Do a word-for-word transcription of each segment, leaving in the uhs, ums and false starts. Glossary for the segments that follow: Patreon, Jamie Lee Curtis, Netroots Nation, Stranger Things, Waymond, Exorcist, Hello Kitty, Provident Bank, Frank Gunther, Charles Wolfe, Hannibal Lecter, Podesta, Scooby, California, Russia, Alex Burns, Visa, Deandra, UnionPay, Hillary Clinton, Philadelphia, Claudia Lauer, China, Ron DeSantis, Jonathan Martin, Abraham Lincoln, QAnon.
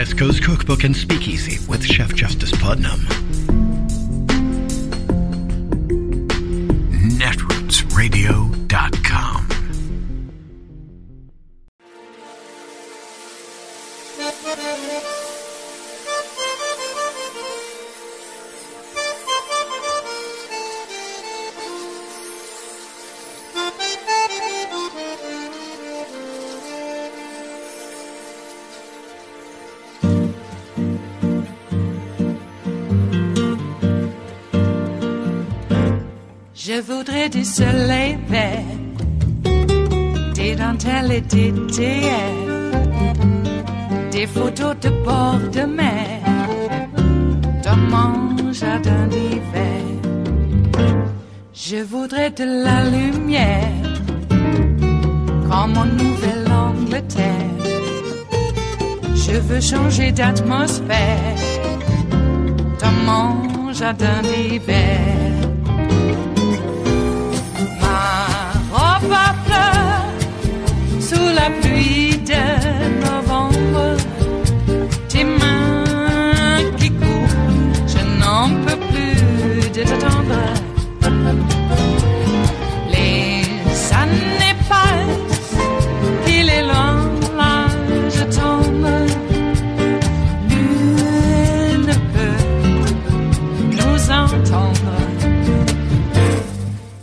West Coast Cookbook and Speakeasy with Chef Justice Putnam. Netroots radio dot com. Je voudrais du soleil vert, des dentelles et des théières, des photos de bord de mer, dans mon jardin d'hiver. Je voudrais de la lumière, comme en Nouvelle-Angleterre. Je veux changer d'atmosphère, dans mon jardin d'hiver. Sous la pluie de novembre, tes mains qui courent, je n'en peux plus de t'attendre. Les années passent, qu'il est loin, là je tombe. Nul ne peut nous entendre.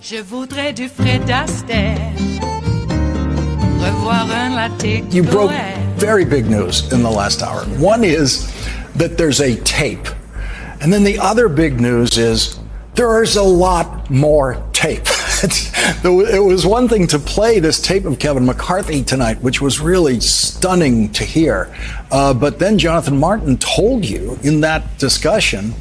Je voudrais du Fred Astaire. You broke very big news in the last hour. One is that there's a tape. And then the other big news is there is a lot more tape. It was one thing to play this tape of Kevin McCarthy tonight, which was really stunning to hear. Uh, but then Jonathan Martin told you in that discussion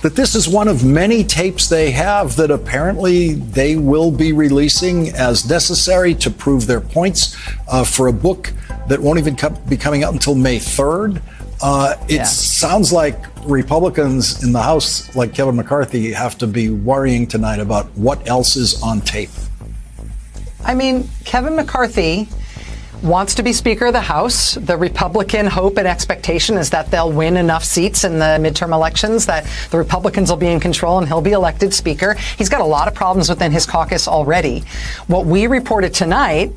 that this is one of many tapes they have that apparently they will be releasing as necessary to prove their points uh, for a book that won't even co- be coming out until May third. Uh, it yeah. sounds like Republicans in the House, like Kevin McCarthy, have to be worrying tonight about what else is on tape. I mean, Kevin McCarthy wants to be Speaker of the House. The Republican hope and expectation is that they'll win enough seats in the midterm elections that the Republicans will be in control and he'll be elected Speaker. He's got a lot of problems within his caucus already. What we reported tonight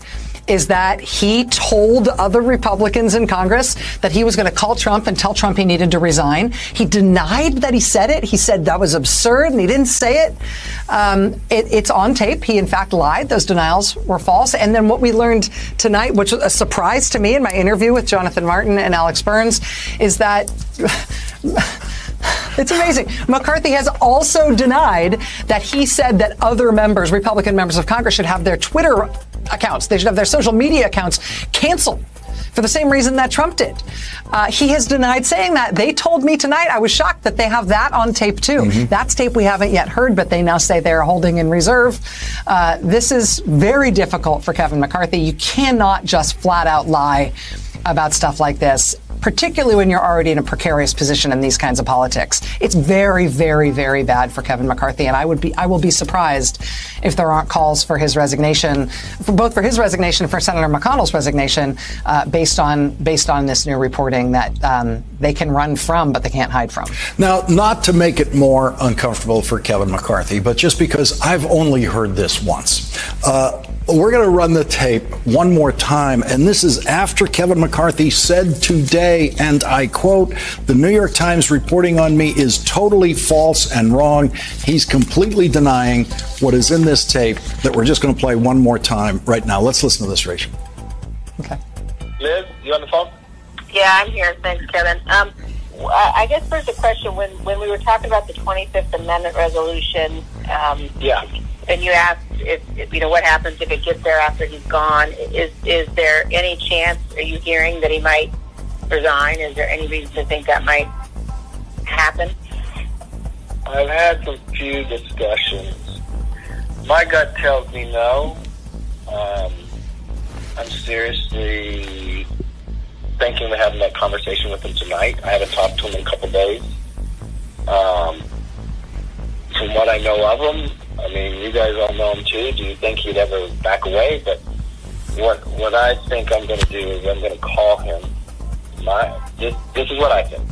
is that he told other Republicans in Congress that he was going to call Trump and tell Trump he needed to resign. He denied that he said it. He said that was absurd, and he didn't say it. Um, it it's on tape. He, in fact, lied. Those denials were false. And then what we learned tonight, which was a surprise to me in my interview with Jonathan Martin and Alex Burns, is that... It's amazing. McCarthy has also denied that he said that other members, Republican members of Congress, should have their Twitter accounts. They should have their social media accounts canceled for the same reason that Trump did. Uh, he has denied saying that. They told me tonight, I was shocked that they have that on tape, too. Mm-hmm. That's tape we haven't yet heard, but they now say they're holding in reserve. Uh, this is very difficult for Kevin McCarthy. You cannot just flat out lie about stuff like this, particularly when you're already in a precarious position in these kinds of politics. It's very, very, very bad for Kevin McCarthy, and I would be, I will be surprised if there aren't calls for his resignation, for both for his resignation and for Senator McConnell's resignation, uh, based on based on this new reporting that um, they can run from, but they can't hide from. Now, not to make it more uncomfortable for Kevin McCarthy, but just because I've only heard this once, uh, we're going to run the tape one more time, and this is after Kevin McCarthy said today, and I quote, "The New York Times reporting on me is totally false and wrong." He's completely denying what is in this tape that we're just going to play one more time right now. Let's listen to this, Rachel. Okay. Liz, you on the phone? Yeah, I'm here. Thanks, Kevin. Um, I guess first a question. When when we were talking about the twenty-fifth Amendment resolution, um, yeah, and you asked if, if you know what happens if it gets there after he's gone. Is is there any chance? Are you hearing that he might resign? Is there any reason to think that might happen? I've had some few discussions. My gut tells me no. Um, I'm seriously thinking of having that conversation with him tonight. I haven't talked to him in a couple days. Um, from what I know of him, I mean, you guys all know him too. Do you think he'd ever back away? But what what I think I'm going to do is I'm going to call him my this, this is what I think.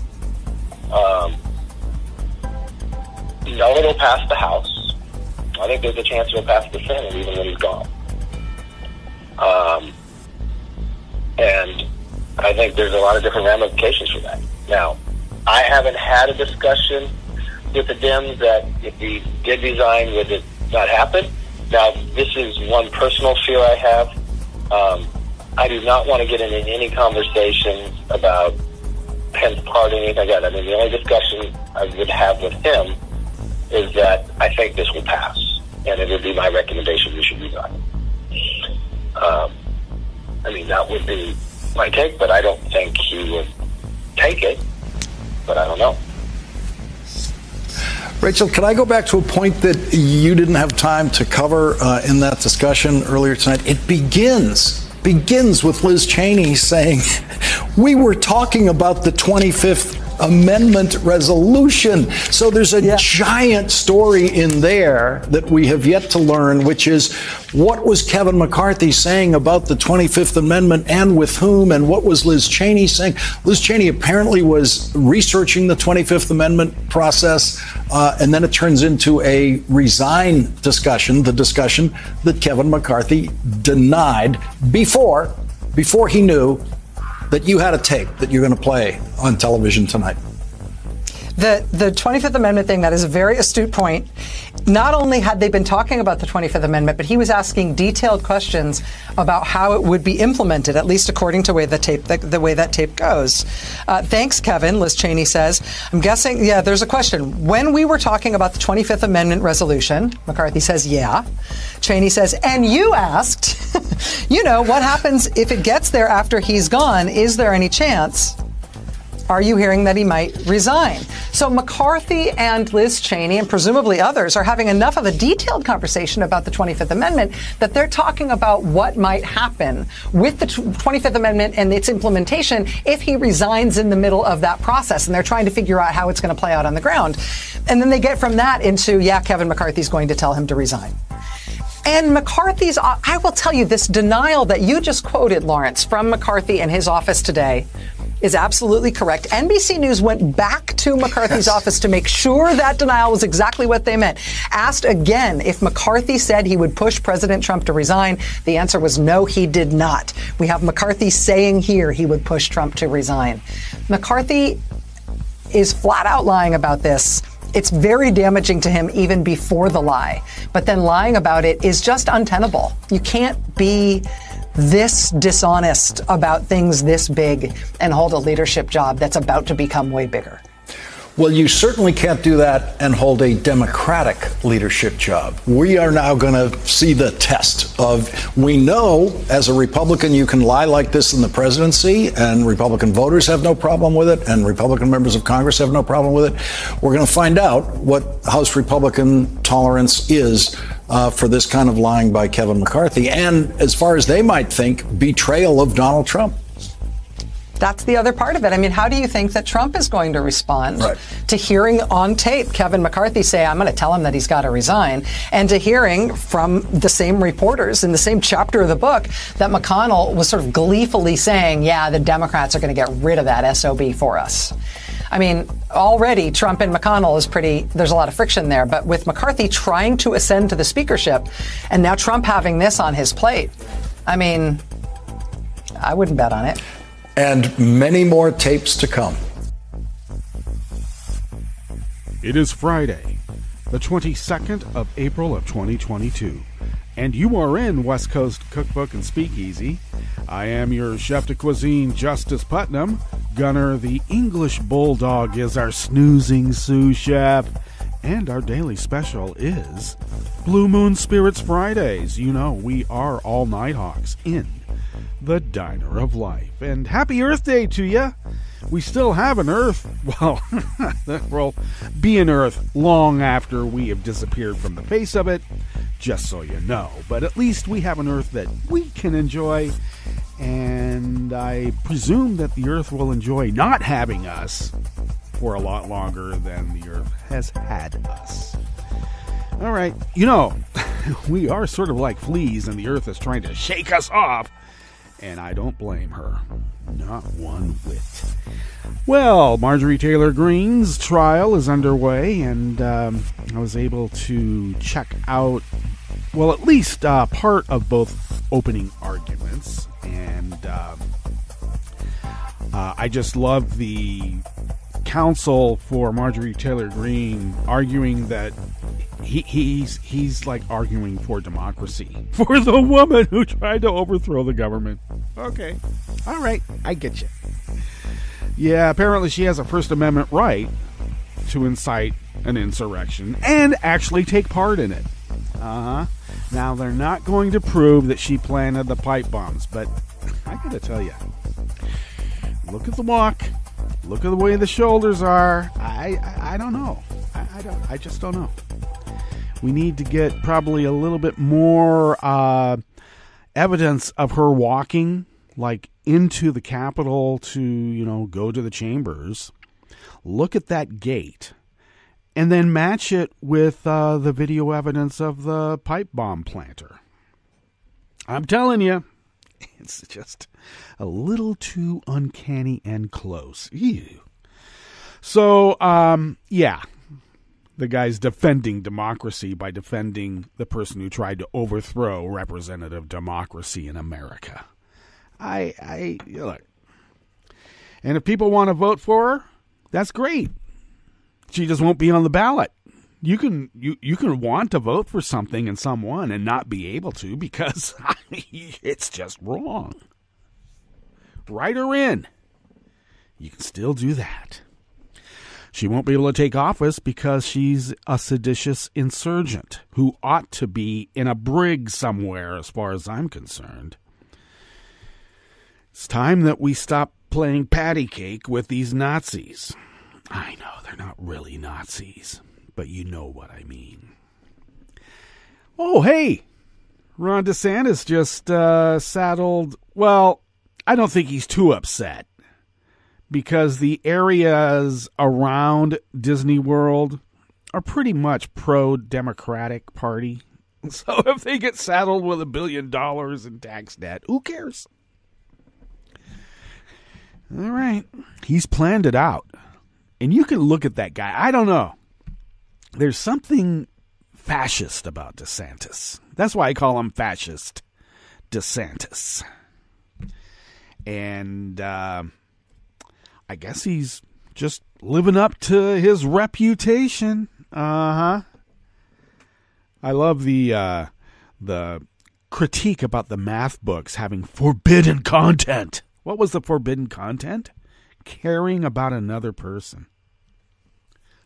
Um, no, it'll pass the House. I think there's a chance it'll pass the Senate even when he's gone. Um, and I think there's a lot of different ramifications for that. Now, I haven't had a discussion with the Dems that if he did resign, would it not happen? Now, this is one personal fear I have. Um, I do not want to get into any conversations about Pence party, anything like that. I mean, the only discussion I would have with him is that I think this will pass, and it would be my recommendation you should resign. Um, I mean, that would be my take, but I don't think he would take it, but I don't know. Rachel, can I go back to a point that you didn't have time to cover uh, in that discussion earlier tonight? It begins, begins with Liz Cheney saying, we were talking about the twenty-fifth Amendment resolution. So there's a yeah. giant story in there that we have yet to learn, which is what was Kevin McCarthy saying about the twenty-fifth Amendment and with whom, and what was Liz Cheney saying? Liz Cheney apparently was researching the twenty-fifth Amendment process, uh, and then it turns into a resign discussion, the discussion that Kevin McCarthy denied before, before he knew that you had a tape that you're going to play on television tonight. The, the twenty-fifth Amendment thing, that is a very astute point. Not only had they been talking about the twenty-fifth Amendment, but he was asking detailed questions about how it would be implemented, at least according to way the, tape, the, the way that tape goes. Uh, thanks, Kevin, Liz Cheney says. I'm guessing, yeah, there's a question. When we were talking about the twenty-fifth Amendment resolution, McCarthy says, yeah. Cheney says, and you asked, you know, what happens if it gets there after he's gone? Is there any chance? Are you hearing that he might resign? So McCarthy and Liz Cheney, and presumably others, are having enough of a detailed conversation about the twenty-fifth Amendment that they're talking about what might happen with the twenty-fifth Amendment and its implementation if he resigns in the middle of that process. And they're trying to figure out how it's going to play out on the ground. And then they get from that into, yeah, Kevin McCarthy's going to tell him to resign. And McCarthy's, I will tell you, this denial that you just quoted, Lawrence, from McCarthy and his office today is absolutely correct. N B C News went back to McCarthy's yes. office to make sure that denial was exactly what they meant. Asked again if McCarthy said he would push President Trump to resign. The answer was no, he did not. We have McCarthy saying here he would push Trump to resign. McCarthy is flat out lying about this. It's very damaging to him even before the lie. But then lying about it is just untenable. You can't be this dishonest about things this big and hold a leadership job that's about to become way bigger. Well, you certainly can't do that and hold a Democratic leadership job. We are now going to see the test of, we know as a Republican you can lie like this in the presidency, and Republican voters have no problem with it, and Republican members of Congress have no problem with it. We're going to find out what House Republican tolerance is Uh, for this kind of lying by Kevin McCarthy, and as far as they might think, betrayal of Donald Trump. That's the other part of it. I mean, how do you think that Trump is going to respond right. to hearing on tape Kevin McCarthy say, I'm going to tell him that he's got to resign, and to hearing from the same reporters in the same chapter of the book that McConnell was sort of gleefully saying, yeah, the Democrats are going to get rid of that S O B for us. I mean, already Trump and McConnell is pretty, there's a lot of friction there, but with McCarthy trying to ascend to the speakership and now Trump having this on his plate, I mean, I wouldn't bet on it. And many more tapes to come. It is Friday, the twenty-second of April of twenty twenty-two, and you are in West Coast Cookbook and Speakeasy. I am your chef de cuisine, Justice Putnam. Gunner, the English Bulldog, is our snoozing sous chef. And our daily special is Blue Moon Spirits Fridays. You know, we are all Nighthawks in the Diner of Life. And happy Earth Day to you. We still have an Earth. Well, we'll be an Earth long after we have disappeared from the face of it, just so you know. But at least we have an Earth that we can enjoy. And I presume that the Earth will enjoy not having us for a lot longer than the Earth has had us. All right. You know, we are sort of like fleas, and the Earth is trying to shake us off. And I don't blame her. Not one whit. Well, Marjorie Taylor Greene's trial is underway, and um, I was able to check out, well, at least uh, part of both opening arguments. And uh, uh, I just love the counsel for Marjorie Taylor Greene arguing that he, he's he's like arguing for democracy for the woman who tried to overthrow the government. Okay, all right, I get you. Yeah, apparently she has a First Amendment right to incite an insurrection and actually take part in it. Uh huh. Now they're not going to prove that she planted the pipe bombs, but I gotta tell you, look at the walk. Look at the way the shoulders are. I I, I don't know. I, I don't. I just don't know. We need to get probably a little bit more uh, evidence of her walking, like into the Capitol to, you know, go to the chambers. Look at that gait, and then match it with uh, the video evidence of the pipe bomb planter. I'm telling you. It's just a little too uncanny and close. Ew. So, um, yeah, the guy's defending democracy by defending the person who tried to overthrow representative democracy in America. I, I, look. And if people want to vote for her, that's great. She just won't be on the ballot. You can you, you can want to vote for something and someone and not be able to because I mean, it's just wrong. Write her in. You can still do that. She won't be able to take office because she's a seditious insurgent who ought to be in a brig somewhere as far as I'm concerned. It's time that we stop playing patty cake with these Nazis. I know, they're not really Nazis. But you know what I mean. Oh, hey, Ron DeSantis just uh, saddled. Well, I don't think he's too upset because the areas around Disney World are pretty much pro-Democratic Party. So if they get saddled with a billion dollars in tax debt, who cares? All right. He's planned it out. And you can look at that guy. I don't know. There's something fascist about DeSantis. That's why I call him fascist DeSantis. And uh, I guess he's just living up to his reputation. Uh-huh. I love the uh, the critique about the math books having forbidden content. What was the forbidden content? Caring about another person.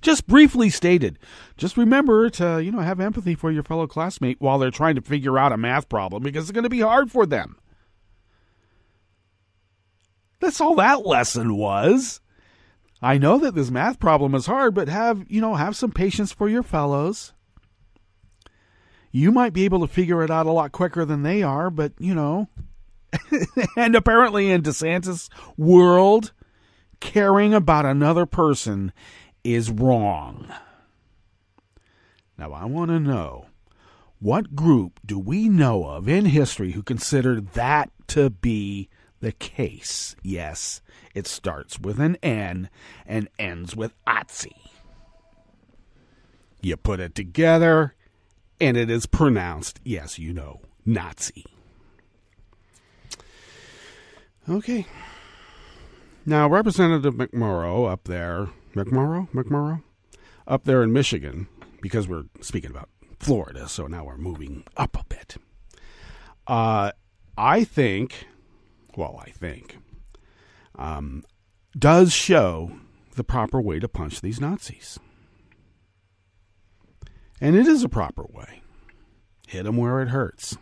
Just briefly stated, just remember to, you know, have empathy for your fellow classmate while they're trying to figure out a math problem because it's going to be hard for them. That's all that lesson was. I know that this math problem is hard, but have, you know, have some patience for your fellows. You might be able to figure it out a lot quicker than they are, but, you know, and apparently in DeSantis' world, caring about another person is wrong. Now, I want to know, what group do we know of in history who considered that to be the case? Yes, it starts with an N and ends with Otzi. You put it together, and it is pronounced, yes, you know, Nazi. Okay. Now, Representative McMorrow up there McMorrow? McMorrow? Up there in Michigan, because we're speaking about Florida, so now we're moving up a bit. Uh, I think, well, I think, um, does show the proper way to punch these Nazis. And it is a proper way. Hit them where it hurts.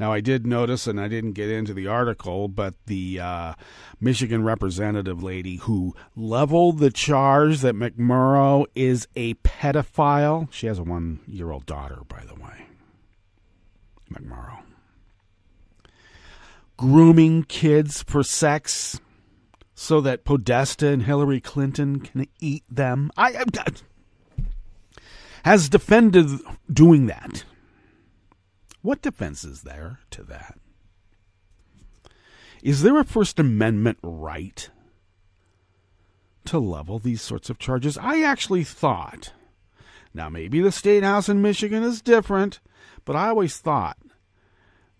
Now, I did notice, and I didn't get into the article, but the uh, Michigan representative lady who leveled the charge that McMorrow is a pedophile. She has a one-year-old daughter, by the way. McMorrow. Grooming kids for sex so that Podesta and Hillary Clinton can eat them. I, I, I has defended doing that. What defense is there to that? Is there a First Amendment right to level these sorts of charges? I actually thought, now maybe the State House in Michigan is different, but I always thought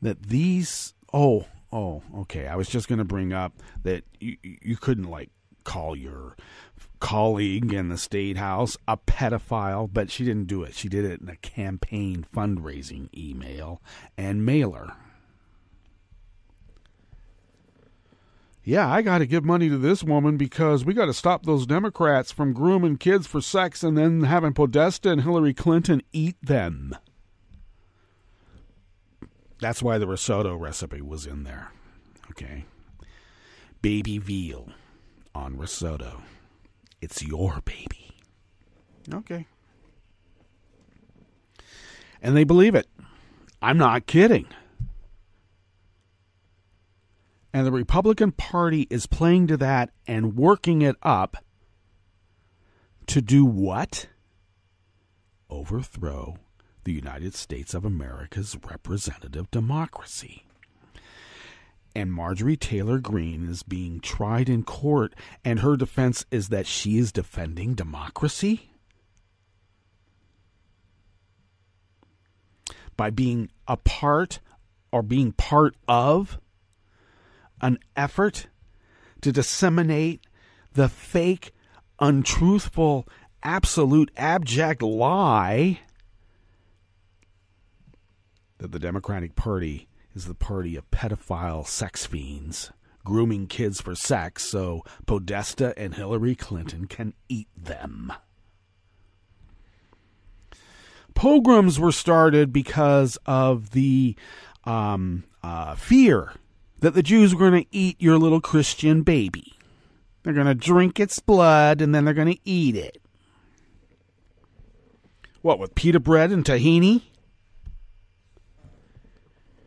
that these, oh, oh, okay, I was just going to bring up that you, you couldn't, like, call your colleague in the State House a pedophile, but she didn't do it. She did it in a campaign fundraising email and mailer. Yeah, I got to give money to this woman because we got to stop those Democrats from grooming kids for sex and then having Podesta and Hillary Clinton eat them. That's why the risotto recipe was in there. Okay. Baby veal on risotto. It's your baby. Okay. And they believe it. I'm not kidding. And the Republican Party is playing to that and working it up to do what? Overthrow the United States of America's representative democracy. And Marjorie Taylor Greene is being tried in court, and her defense is that she is defending democracy by being a part or being part of an effort to disseminate the fake, untruthful, absolute, abject lie that the Democratic Party is the party of pedophile sex fiends grooming kids for sex so Podesta and Hillary Clinton can eat them. Pogroms were started because of the um, uh, fear that the Jews were going to eat your little Christian baby. They're going to drink its blood, and then they're going to eat it. What, with pita bread and tahini?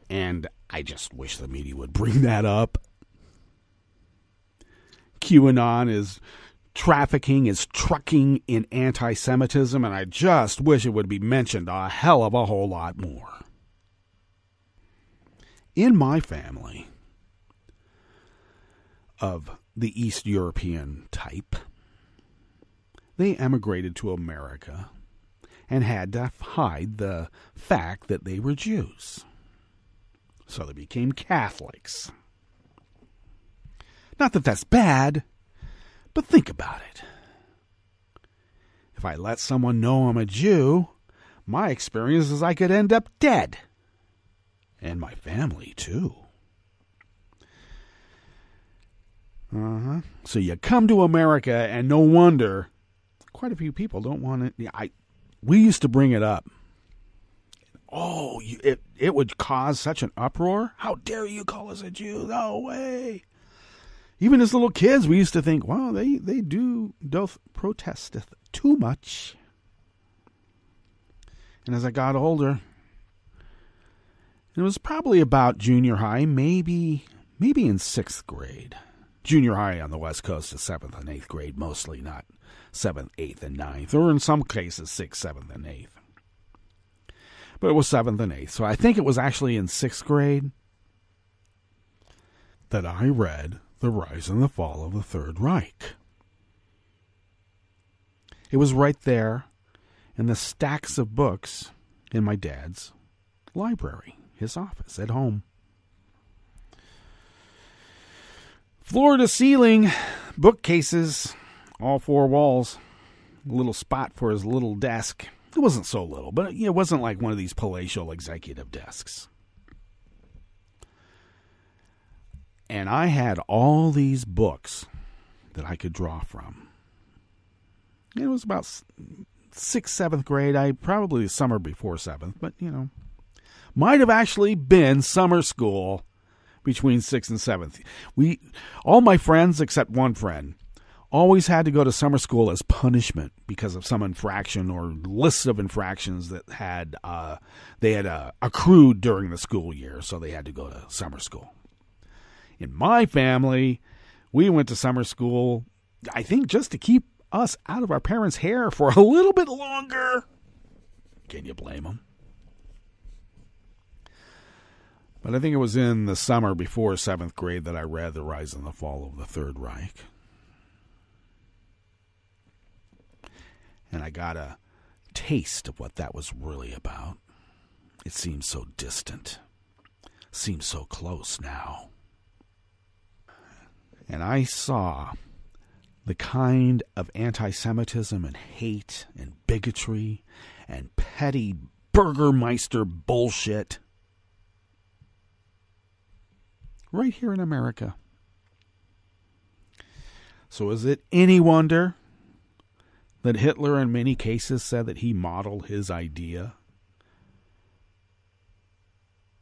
And I just wish the media would bring that up. QAnon is trafficking, is trucking in anti-Semitism, and I just wish it would be mentioned a hell of a whole lot more. In my family, of the East European type, they emigrated to America and had to hide the fact that they were Jews. So they became Catholics. Not that that's bad, but think about it. If I let someone know I'm a Jew, my experience is I could end up dead. And my family, too. Uh-huh. So you come to America, and no wonder quite a few people don't want it. Yeah, I, we used to bring it up. Oh, you, it, it would cause such an uproar. How dare you call us a Jew? No way. Even as little kids, we used to think, well, they, they do doth protesteth too much. And as I got older, it was probably about junior high, maybe maybe in sixth grade. Junior high on the West Coast is seventh and eighth grade, mostly, not seventh, eighth, and ninth, or in some cases sixth, seventh, and eighth. But it was seventh and eighth, so I think it was actually in sixth grade that I read The Rise and the Fall of the Third Reich. It was right there in the stacks of books in my dad's library. His office at home. Floor to ceiling, bookcases, all four walls, a little spot for his little desk. It wasn't so little, but it wasn't like one of these palatial executive desks. And I had all these books that I could draw from. It was about sixth, seventh grade. I probably the summer before seventh, but you know. Might have actually been summer school between sixth and seventh. We, all my friends except one friend, always had to go to summer school as punishment because of some infraction or list of infractions that had uh, they had uh, accrued during the school year, so they had to go to summer school. In my family, we went to summer school, I think just to keep us out of our parents' hair for a little bit longer. Can you blame them? But I think it was in the summer before seventh grade that I read The Rise and the Fall of the Third Reich. And I got a taste of what that was really about. It seems so distant. Seems so close now. And I saw the kind of anti-Semitism and hate and bigotry and petty Burgermeister bullshit right here in America. So is it any wonder that Hitler in many cases said that he modeled his idea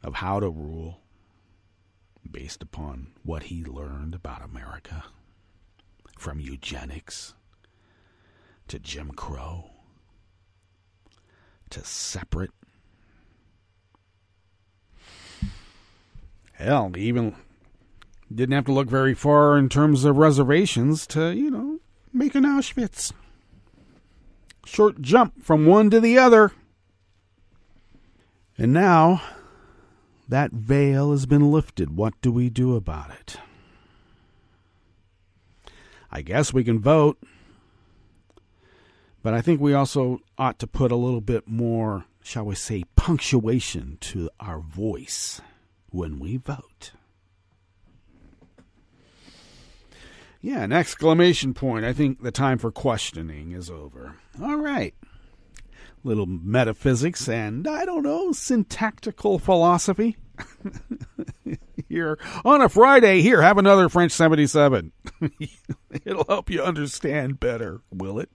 of how to rule based upon what he learned about America, from eugenics to Jim Crow to separate? Hell, he even didn't have to look very far in terms of reservations to, you know, make an Auschwitz. Short jump from one to the other. And now that veil has been lifted. What do we do about it? I guess we can vote. But I think we also ought to put a little bit more, shall we say, punctuation to our voice when we vote. Yeah, an exclamation point. I think the time for questioning is over. All right. Little metaphysics and, I don't know, syntactical philosophy. Here on a Friday, here, have another French seventy-seven. It'll help you understand better, will it?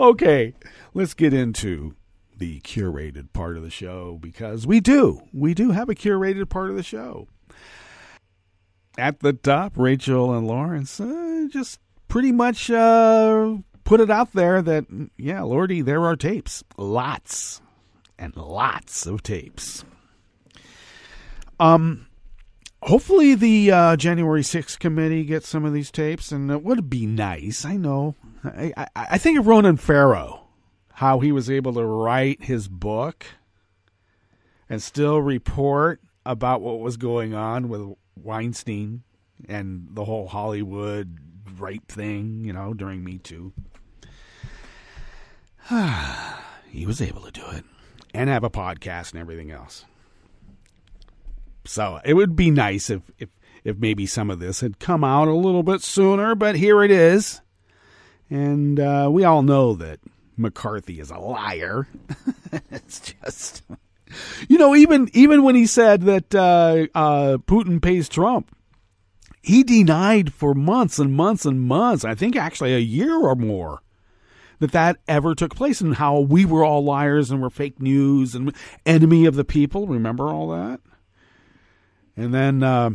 Okay, let's get into the curated part of the show, because we do. We do have a curated part of the show. At the top, Rachel and Lawrence uh, just pretty much uh, put it out there that, yeah, Lordy, there are tapes. Lots and lots of tapes. Um, hopefully the uh, January sixth committee gets some of these tapes, and it would be nice. I know. I, I, I think of Ronan Farrow, how he was able to write his book and still report about what was going on with Weinstein and the whole Hollywood rape thing, you know, during Me Too. He was able to do it and have a podcast and everything else. So it would be nice if, if, if maybe some of this had come out a little bit sooner, but here it is. And uh, we all know that McCarthy is a liar. It's just, you know, even even when he said that uh, uh, Putin pays Trump, he denied for months and months and months, I think actually a year or more, that that ever took place and how we were all liars and were fake news and enemy of the people. Remember all that? And then uh,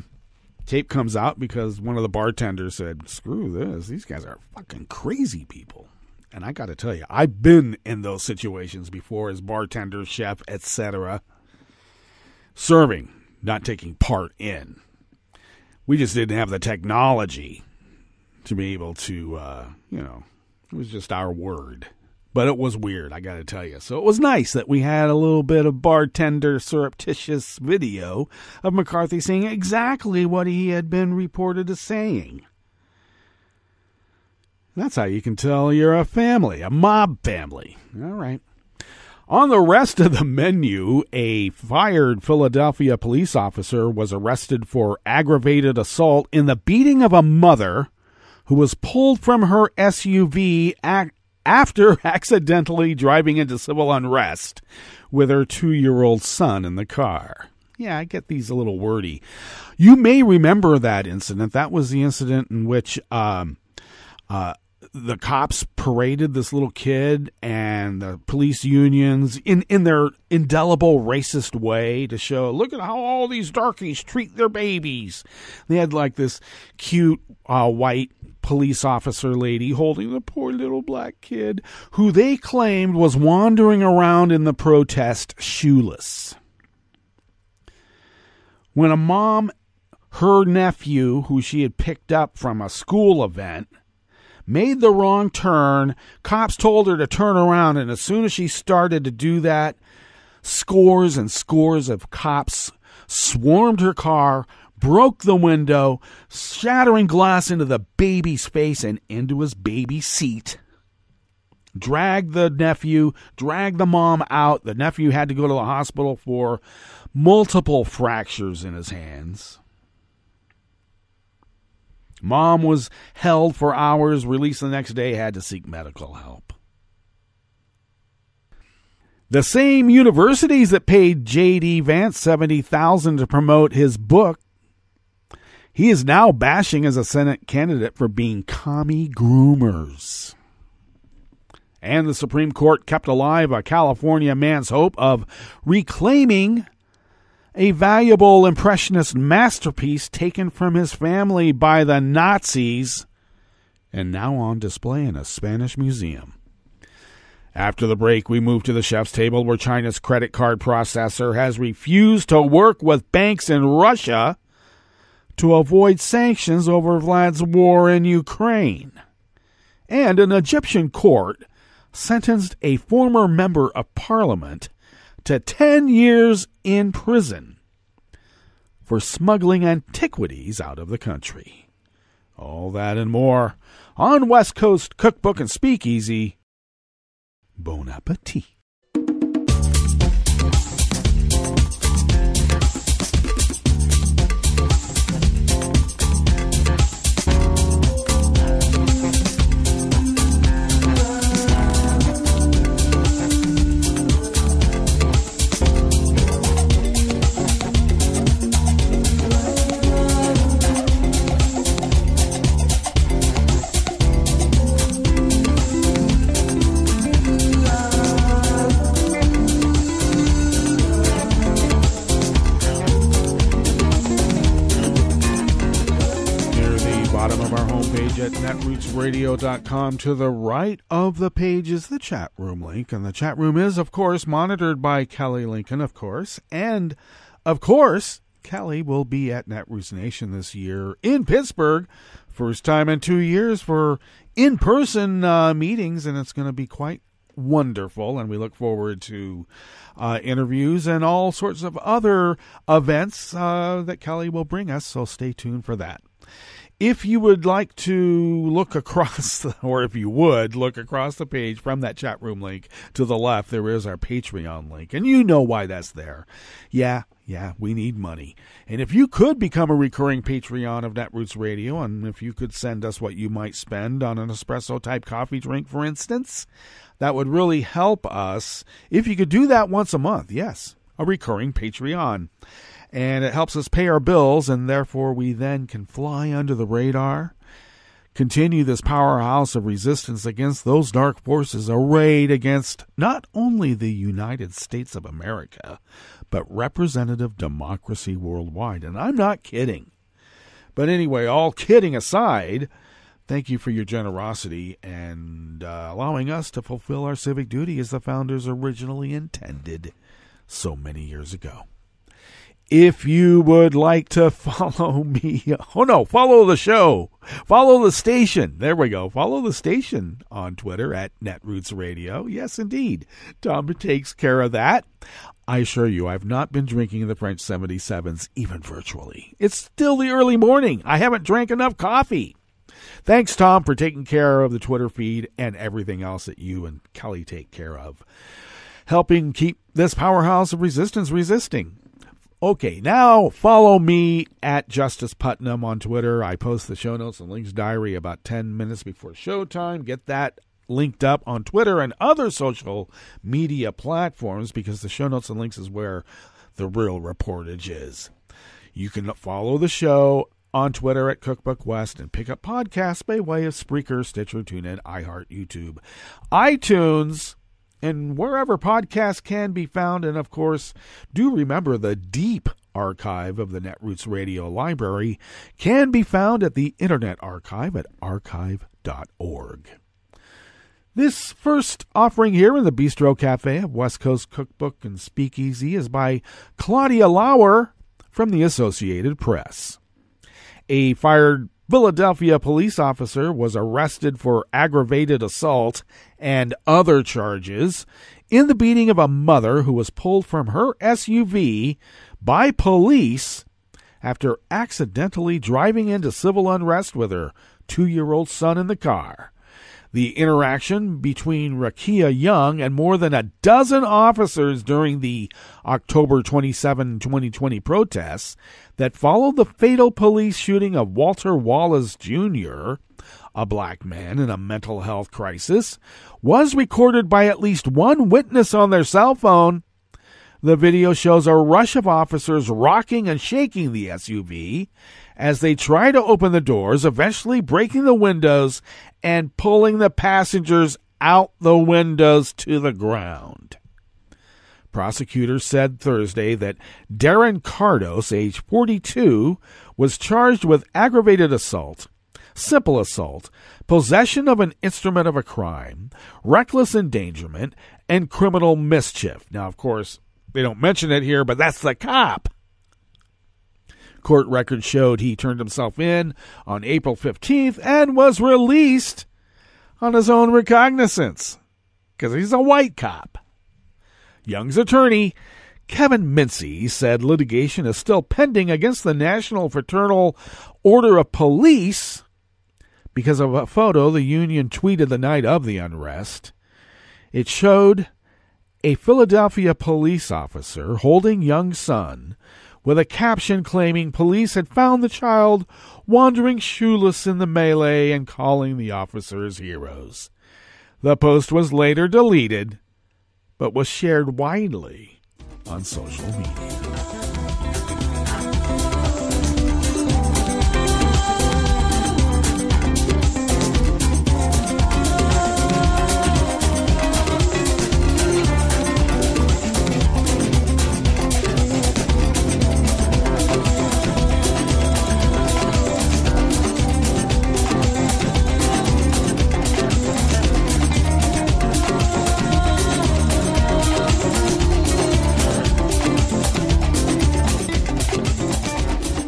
tape comes out because one of the bartenders said, screw this. These guys are fucking crazy people. And I got to tell you, I've been in those situations before as bartender, chef, et cetera. Serving, not taking part in. We just didn't have the technology to be able to, uh, you know, it was just our word. But it was weird, I got to tell you. So it was nice that we had a little bit of bartender surreptitious video of McCarthy saying exactly what he had been reported as saying. That's how you can tell you're a family, a mob family. All right. On the rest of the menu, a fired Philadelphia police officer was arrested for aggravated assault in the beating of a mother who was pulled from her S U V at after accidentally driving into civil unrest with her two-year-old son in the car. Yeah, I get these a little wordy. You may remember that incident. That was the incident in which um, uh, the cops paraded this little kid and the police unions in, in their indelible racist way to show, look at how all these darkies treat their babies. They had like this cute uh, white police officer lady holding the poor little black kid who they claimed was wandering around in the protest shoeless. When a mom, her nephew, who she had picked up from a school event, made the wrong turn, cops told her to turn around, and as soon as she started to do that, scores and scores of cops swarmed her car, broke the window, shattering glass into the baby's face and into his baby's seat, dragged the nephew, dragged the mom out. The nephew had to go to the hospital for multiple fractures in his hands. Mom was held for hours, released the next day, had to seek medical help. The same universities that paid J D. Vance seventy thousand dollars to promote his book, he is now bashing as a Senate candidate for being commie groomers. And the Supreme Court kept alive a California man's hope of reclaiming a valuable impressionist masterpiece taken from his family by the Nazis and now on display in a Spanish museum. After the break, we move to the chef's table, where China's credit card processor has refused to work with banks in Russia to avoid sanctions over Vlad's war in Ukraine. And an Egyptian court sentenced a former member of parliament to ten years in prison for smuggling antiquities out of the country. All that and more on West Coast Cookbook and Speakeasy. Bon appetit. At netroots radio dot com, to the right of the page is the chat room link, and the chat room is, of course, monitored by Kelly Lincoln, of course, and, of course, Kelly will be at Netroots Nation this year in Pittsburgh, first time in two years for in-person uh, meetings, and it's going to be quite wonderful, and we look forward to uh, interviews and all sorts of other events uh, that Kelly will bring us, so stay tuned for that. If you would like to look across, or if you would, look across the page from that chat room link to the left, there is our Patreon link. And you know why that's there. Yeah, yeah, we need money. And if you could become a recurring Patreon of Netroots Radio, and if you could send us what you might spend on an espresso-type coffee drink, for instance, that would really help us. If you could do that once a month, yes, a recurring Patreon. And it helps us pay our bills, and therefore we then can fly under the radar, continue this powerhouse of resistance against those dark forces arrayed against not only the United States of America, but representative democracy worldwide. And I'm not kidding. But anyway, all kidding aside, thank you for your generosity and uh, allowing us to fulfill our civic duty as the founders originally intended so many years ago. If you would like to follow me, oh no, follow the show, follow the station. There we go. Follow the station on Twitter at Netroots Radio. Yes, indeed. Tom takes care of that. I assure you, I've not been drinking the French seventy-sevens, even virtually. It's still the early morning. I haven't drank enough coffee. Thanks, Tom, for taking care of the Twitter feed and everything else that you and Kelly take care of, helping keep this powerhouse of resistance resisting. Okay, now follow me at Justice Putnam on Twitter. I post the show notes and links diary about ten minutes before showtime. Get that linked up on Twitter and other social media platforms, because the show notes and links is where the real reportage is. You can follow the show on Twitter at Cookbook West and pick up podcasts by way of Spreaker, Stitcher, TuneIn, iHeart, YouTube, iTunes, and wherever podcasts can be found. And, of course, do remember the deep archive of the Netroots Radio Library can be found at the Internet Archive at archive dot org. This first offering here in the Bistro Cafe of West Coast Cookbook and Speakeasy is by Claudia Lauer from the Associated Press. A fired Philadelphia police officer was arrested for aggravated assault and other charges in the beating of a mother who was pulled from her S U V by police after accidentally driving into civil unrest with her two-year-old son in the car. The interaction between Rakia Young and more than a dozen officers during the October twenty-seventh, twenty twenty protests that followed the fatal police shooting of Walter Wallace Junior, a black man in a mental health crisis, was recorded by at least one witness on their cell phone. The video shows a rush of officers rocking and shaking the S U V as they try to open the doors, eventually breaking the windows and pulling the passengers out the windows to the ground. Prosecutors said Thursday that Darren Cardos, age forty-two, was charged with aggravated assault, simple assault, possession of an instrument of a crime, reckless endangerment, and criminal mischief. Now, of course, they don't mention it here, but that's the cop. Court records showed he turned himself in on April fifteenth and was released on his own recognizance because he's a white cop. Young's attorney, Kevin Mincy, said litigation is still pending against the National Fraternal Order of Police because of a photo the union tweeted the night of the unrest. It showed a Philadelphia police officer holding Young's son with a caption claiming police had found the child wandering shoeless in the melee and calling the officers heroes. The post was later deleted, but was shared widely on social media.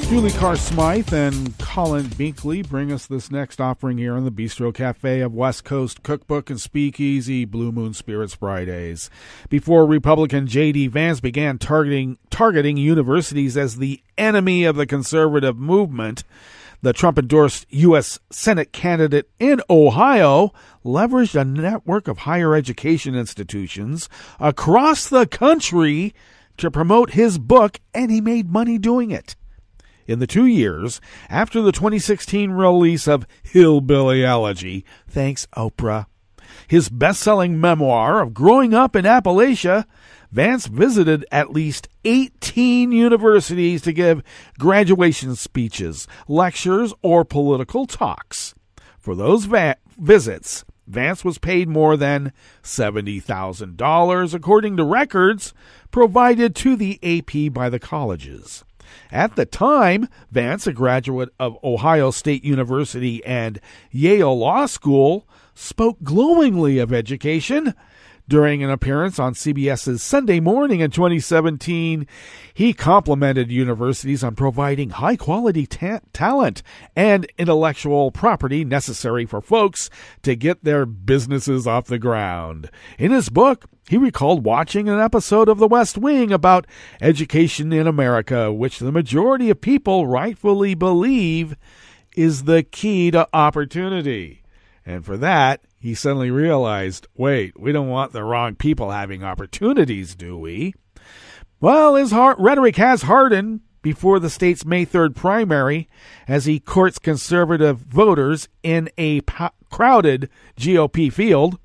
Julie Carr-Smythe and Colin Binkley bring us this next offering here in the Bistro Cafe of West Coast Cookbook and Speakeasy, Blue Moon Spirits Fridays. Before Republican J D. Vance began targeting targeting universities as the enemy of the conservative movement, the Trump-endorsed U S Senate candidate in Ohio leveraged a network of higher education institutions across the country to promote his book, and he made money doing it. In the two years after the twenty sixteen release of Hillbilly Elegy, thanks Oprah, his best-selling memoir of growing up in Appalachia, Vance visited at least eighteen universities to give graduation speeches, lectures, or political talks. For those va- visits, Vance was paid more than seventy thousand dollars, according to records provided to the A P by the colleges. At the time, Vance, a graduate of Ohio State University and Yale Law School, spoke glowingly of education. During an appearance on C B S's Sunday Morning in twenty seventeen, he complimented universities on providing high-quality ta- talent and intellectual property necessary for folks to get their businesses off the ground. In his book, he recalled watching an episode of The West Wing about education in America, which the majority of people rightfully believe is the key to opportunity. And for that, he suddenly realized, wait, we don't want the wrong people having opportunities, do we? Well, his heart rhetoric has hardened before the state's May third primary as he courts conservative voters in a po- crowded G O P field.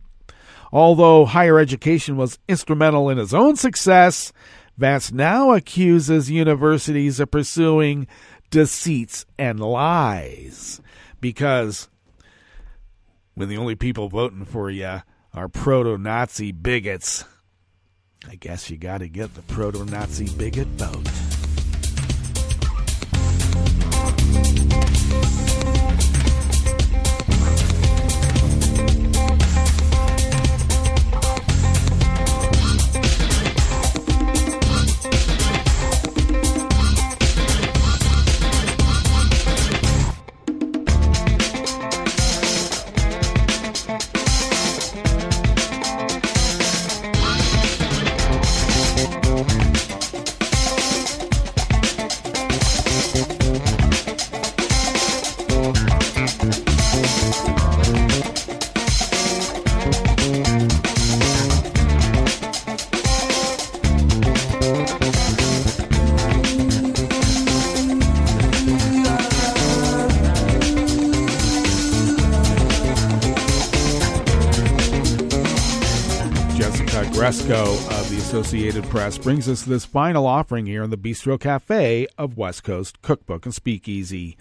Although higher education was instrumental in his own success, Vance now accuses universities of pursuing deceits and lies because when the only people voting for you are proto-Nazi bigots, I guess you got to get the proto-Nazi bigot vote. Of the Associated Press brings us this final offering here in the Bistro Cafe of West Coast Cookbook and Speakeasy.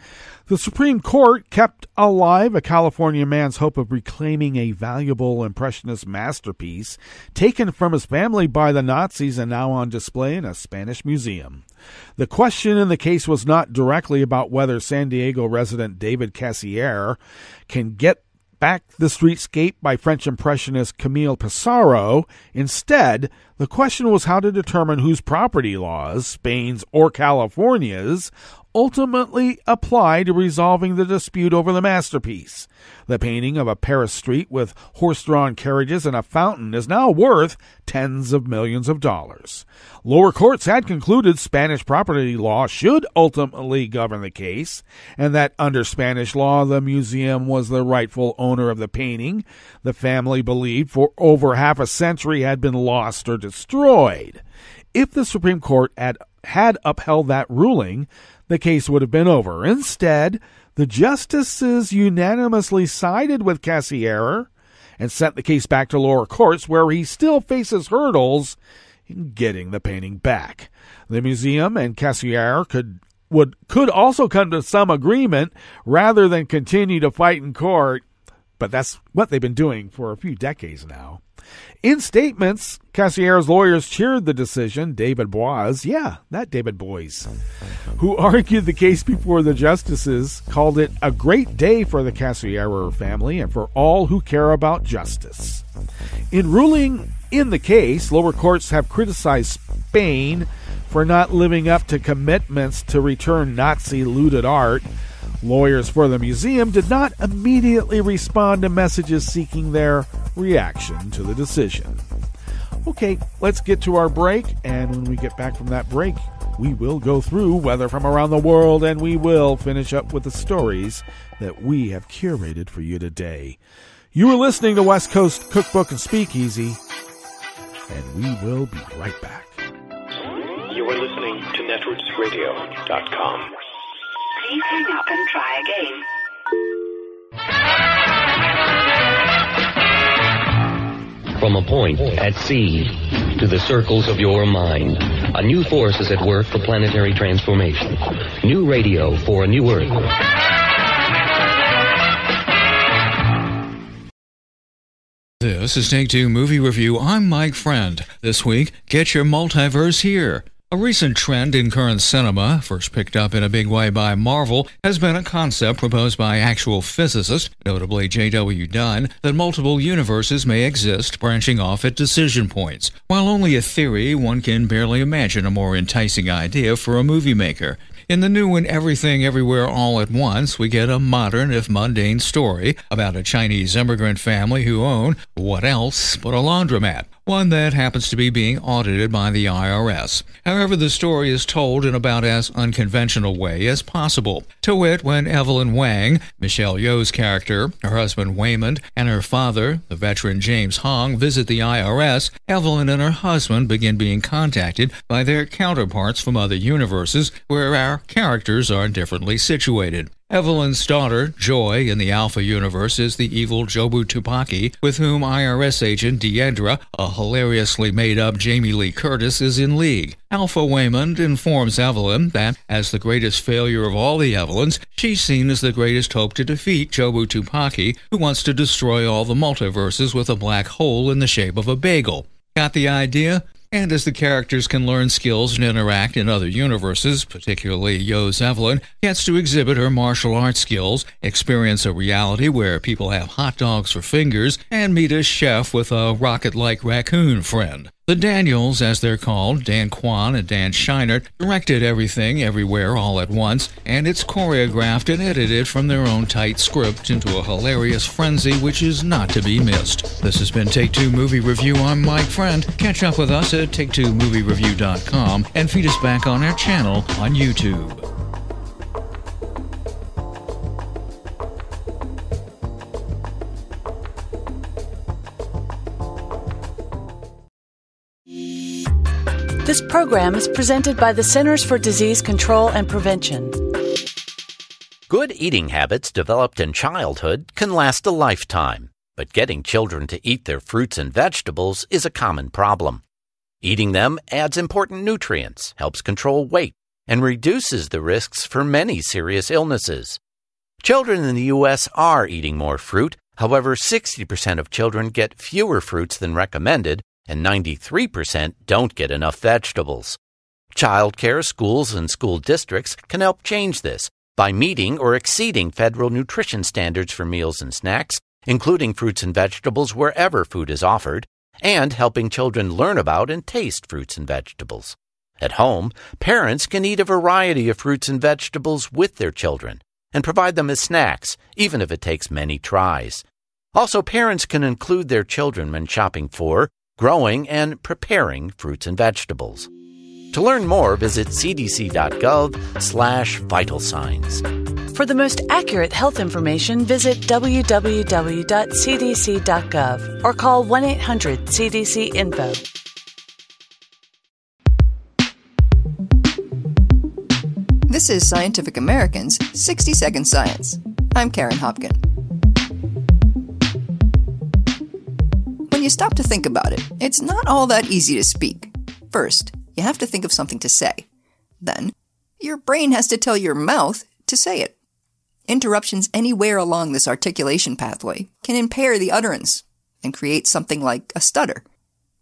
The Supreme Court kept alive a California man's hope of reclaiming a valuable Impressionist masterpiece taken from his family by the Nazis and now on display in a Spanish museum. The question in the case was not directly about whether San Diego resident David Cassiere can get back the streetscape by French Impressionist Camille Pissarro. Instead, the question was how to determine whose property laws, Spain's or California's, ultimately apply to resolving the dispute over the masterpiece. The painting of a Paris street with horse-drawn carriages and a fountain is now worth tens of millions of dollars. Lower courts had concluded Spanish property law should ultimately govern the case, and that under Spanish law, the museum was the rightful owner of the painting the family believed for over half a century had been lost or destroyed. If the Supreme Court had, had upheld that ruling, the case would have been over. Instead, the justices unanimously sided with Cassiere and sent the case back to lower courts, where he still faces hurdles in getting the painting back. The museum and Cassiere could would could also come to some agreement rather than continue to fight in court, but that's what they've been doing for a few decades now. In statements, Cassiere's lawyers cheered the decision. David Boies, yeah, that David Boies, who argued the case before the justices, called it a great day for the Cassiere family and for all who care about justice. In ruling in the case, lower courts have criticized Spain for not living up to commitments to return Nazi-looted art. Lawyers for the museum did not immediately respond to messages seeking their reaction to the decision. Okay, let's get to our break, and when we get back from that break, we will go through weather from around the world, and we will finish up with the stories that we have curated for you today. You are listening to West Coast Cookbook and Speakeasy, and we will be right back. You are listening to Netroots Radio dot com. Please hang up and try again. From a point at sea to the circles of your mind, a new force is at work for planetary transformation. New radio for a new Earth. This is Take Two Movie Review. I'm Mike Friend. This week, get your multiverse here. A recent trend in current cinema, first picked up in a big way by Marvel, has been a concept proposed by actual physicists, notably J W Dunn, that multiple universes may exist, branching off at decision points. While only a theory, one can barely imagine a more enticing idea for a movie maker. In the new and Everything Everywhere All at Once, we get a modern, if mundane, story about a Chinese immigrant family who own, what else but a laundromat, one that happens to be being audited by the I R S. However, the story is told in about as unconventional way as possible. To wit, when Evelyn Wang, Michelle Yeoh's character, her husband Waymond, and her father, the veteran James Hong, visit the I R S, Evelyn and her husband begin being contacted by their counterparts from other universes where our characters are differently situated. Evelyn's daughter, Joy, in the Alpha universe is the evil Jobu Tupaki, with whom I R S agent Deandra, a hilariously made-up Jamie Lee Curtis, is in league. Alpha Waymond informs Evelyn that, as the greatest failure of all the Evelyns, she's seen as the greatest hope to defeat Jobu Tupaki, who wants to destroy all the multiverses with a black hole in the shape of a bagel. Got the idea? And as the characters can learn skills and interact in other universes, particularly Yeoh's Evelyn gets to exhibit her martial arts skills, experience a reality where people have hot dogs for fingers, and meet a chef with a rocket-like raccoon friend. The Daniels, as they're called, Dan Kwan and Dan Scheinert, directed Everything, Everywhere, All at Once, and it's choreographed and edited from their own tight script into a hilarious frenzy which is not to be missed. This has been Take Two Movie Review. I'm Mike Friend. Catch up with us at Take Two Movie Review dot com and feed us back on our channel on YouTube. This program is presented by the Centers for Disease Control and Prevention. Good eating habits developed in childhood can last a lifetime, but getting children to eat their fruits and vegetables is a common problem. Eating them adds important nutrients, helps control weight, and reduces the risks for many serious illnesses. Children in the U S are eating more fruit. However, sixty percent of children get fewer fruits than recommended, and ninety-three percent don't get enough vegetables. Childcare, schools, and school districts can help change this by meeting or exceeding federal nutrition standards for meals and snacks, including fruits and vegetables wherever food is offered, and helping children learn about and taste fruits and vegetables. At home, parents can eat a variety of fruits and vegetables with their children and provide them as snacks, even if it takes many tries. Also, parents can include their children when shopping for, growing, and preparing fruits and vegetables. To learn more, visit cdc.gov slash vital signs. For the most accurate health information, visit w w w dot c d c dot gov or call one eight hundred C D C info. This is Scientific American's sixty second Science. I'm Karen Hopkin. When you stop to think about it, it's not all that easy to speak. First, you have to think of something to say. Then, your brain has to tell your mouth to say it. Interruptions anywhere along this articulation pathway can impair the utterance and create something like a stutter.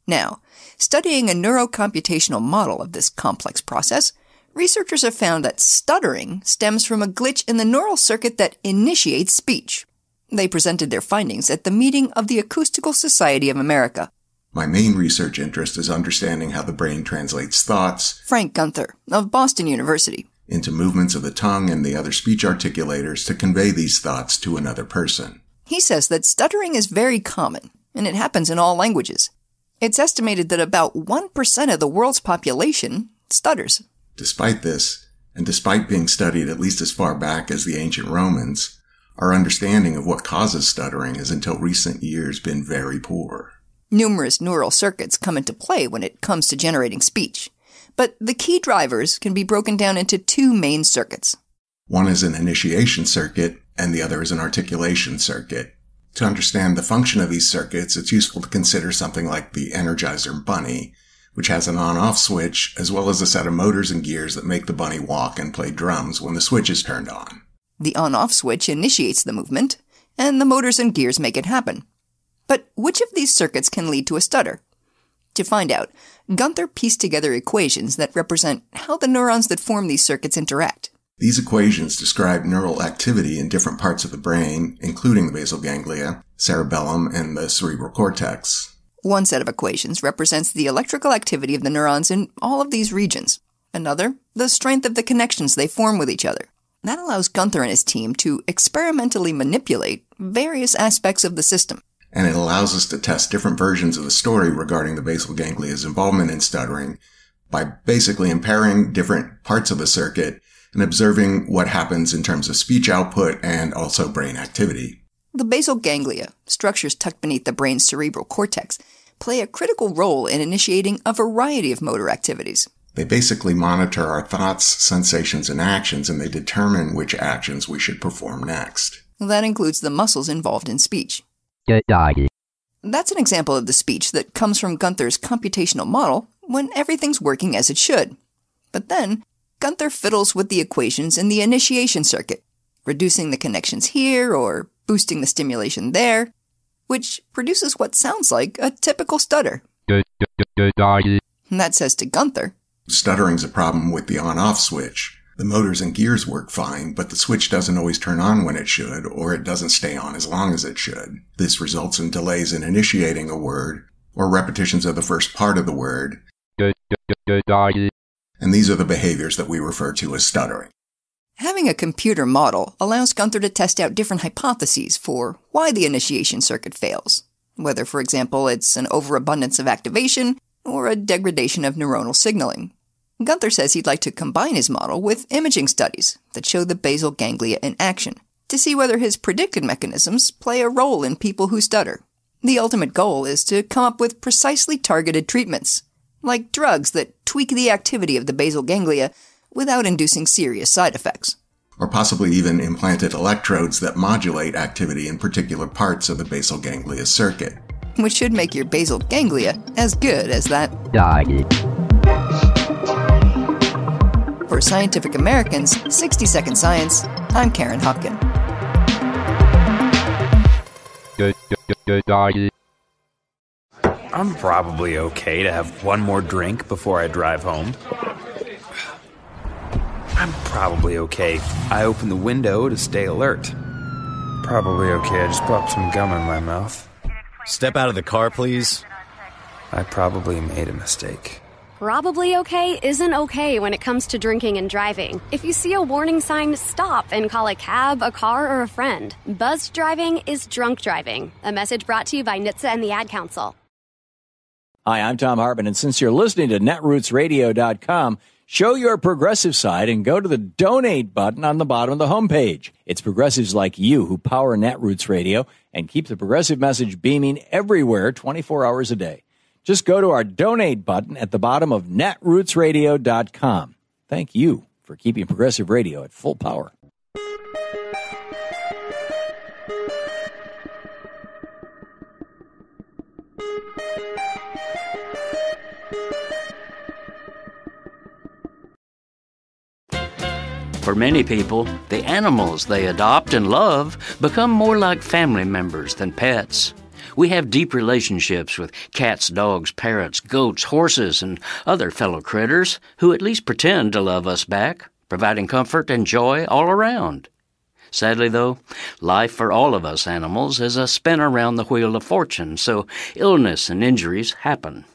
Now, studying a neurocomputational model of this complex process, researchers have found that stuttering stems from a glitch in the neural circuit that initiates speech. They presented their findings at the meeting of the Acoustical Society of America. My main research interest is understanding how the brain translates thoughts, Frank Gunther of Boston University, into movements of the tongue and the other speech articulators to convey these thoughts to another person. He says that stuttering is very common, and it happens in all languages. It's estimated that about one percent of the world's population stutters. Despite this, and despite being studied at least as far back as the ancient Romans, our understanding of what causes stuttering has until recent years been very poor. Numerous neural circuits come into play when it comes to generating speech, but the key drivers can be broken down into two main circuits. One is an initiation circuit, and the other is an articulation circuit. To understand the function of these circuits, it's useful to consider something like the Energizer Bunny, which has an on-off switch, as well as a set of motors and gears that make the bunny walk and play drums when the switch is turned on. The on-off switch initiates the movement, and the motors and gears make it happen. But which of these circuits can lead to a stutter? To find out, Gunther pieced together equations that represent how the neurons that form these circuits interact. These equations describe neural activity in different parts of the brain, including the basal ganglia, cerebellum, and the cerebral cortex. One set of equations represents the electrical activity of the neurons in all of these regions. Another, the strength of the connections they form with each other. That allows Gunther and his team to experimentally manipulate various aspects of the system. And it allows us to test different versions of the story regarding the basal ganglia's involvement in stuttering by basically impairing different parts of the circuit and observing what happens in terms of speech output and also brain activity. The basal ganglia, structures tucked beneath the brain's cerebral cortex, play a critical role in initiating a variety of motor activities. They basically monitor our thoughts, sensations, and actions, and they determine which actions we should perform next. That includes the muscles involved in speech. Good doggy. That's an example of the speech that comes from Gunther's computational model when everything's working as it should. But then, Gunther fiddles with the equations in the initiation circuit, reducing the connections here or boosting the stimulation there, which produces what sounds like a typical stutter. And that says to Gunther, stuttering's a problem with the on-off switch. The motors and gears work fine, but the switch doesn't always turn on when it should, or it doesn't stay on as long as it should. This results in delays in initiating a word, or repetitions of the first part of the word. And these are the behaviors that we refer to as stuttering. Having a computer model allows Gunther to test out different hypotheses for why the initiation circuit fails, whether, for example, it's an overabundance of activation or a degradation of neuronal signaling. Gunther says he'd like to combine his model with imaging studies that show the basal ganglia in action to see whether his predicted mechanisms play a role in people who stutter. The ultimate goal is to come up with precisely targeted treatments, like drugs that tweak the activity of the basal ganglia without inducing serious side effects. Or possibly even implanted electrodes that modulate activity in particular parts of the basal ganglia circuit. Which should make your basal ganglia as good as that doggy. For Scientific American's sixty second Science, I'm Karen Hopkin. I'm probably okay to have one more drink before I drive home. I'm probably okay. I open the window to stay alert. Probably okay. I just popped some gum in my mouth. Step out of the car, please. I probably made a mistake. Probably okay isn't okay when it comes to drinking and driving. If you see a warning sign, stop and call a cab, a car, or a friend. Buzzed driving is drunk driving. A message brought to you by N H T S A and the Ad Council. Hi, I'm Tom Hartman, and since you're listening to Netroots Radio dot com, show your Progressive side and go to the donate button on the bottom of the homepage. It's progressives like you who power Netroots Radio and keep the progressive message beaming everywhere twenty-four hours a day. Just go to our donate button at the bottom of Netroots Radio dot com. Thank you for keeping Progressive Radio at full power. For many people, the animals they adopt and love become more like family members than pets. We have deep relationships with cats, dogs, parrots, goats, horses, and other fellow critters who at least pretend to love us back, providing comfort and joy all around. Sadly, though, life for all of us animals is a spin around the wheel of fortune, so illness and injuries happen.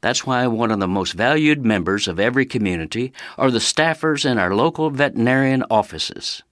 That's why one of the most valued members of every community are the staffers in our local veterinarian offices.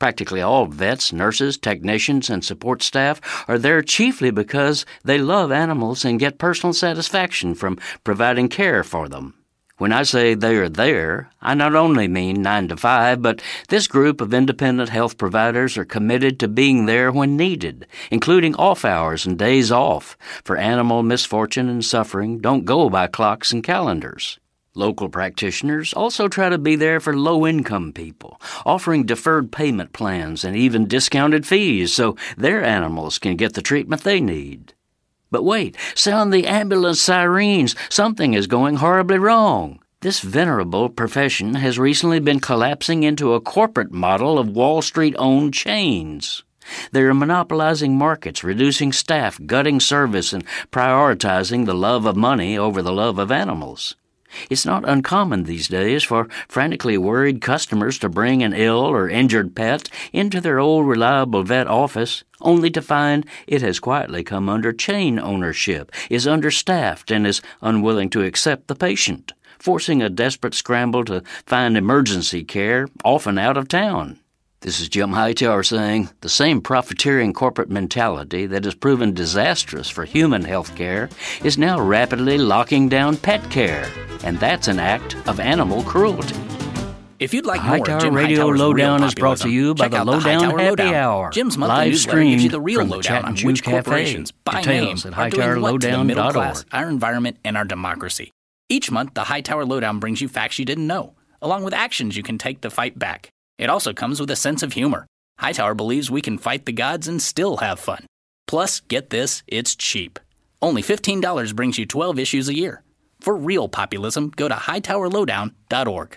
Practically all vets, nurses, technicians, and support staff are there chiefly because they love animals and get personal satisfaction from providing care for them. When I say they are there, I not only mean nine to five, but this group of independent health providers are committed to being there when needed, including off hours and days off, for animal misfortune and suffering don't go by clocks and calendars. Local practitioners also try to be there for low-income people, offering deferred payment plans and even discounted fees so their animals can get the treatment they need. But wait, sound the ambulance sirens. Something is going horribly wrong. This venerable profession has recently been collapsing into a corporate model of Wall Street-owned chains. They are monopolizing markets, reducing staff, gutting service, and prioritizing the love of money over the love of animals. It's not uncommon these days for frantically worried customers to bring an ill or injured pet into their old reliable vet office, only to find it has quietly come under chain ownership, is understaffed, and is unwilling to accept the patient, forcing a desperate scramble to find emergency care, often out of town. This is Jim Hightower saying the same profiteering corporate mentality that has proven disastrous for human health care is now rapidly locking down pet care, and that's an act of animal cruelty. If you'd like Hightower more, Jim Radio Hightower's Lowdown is brought to you by the Lowdown Happy Lowdown. Hour. Jim's monthly newsletter gives you the real lowdown on which corporations, by details name, are doing what to the middle class, our environment, and our democracy. Each month, the Hightower Lowdown brings you facts you didn't know, along with actions you can take to fight back. It also comes with a sense of humor. Hightower believes we can fight the gods and still have fun. Plus, get this, it's cheap. Only fifteen dollars brings you twelve issues a year. For real populism, go to hightower lowdown dot org.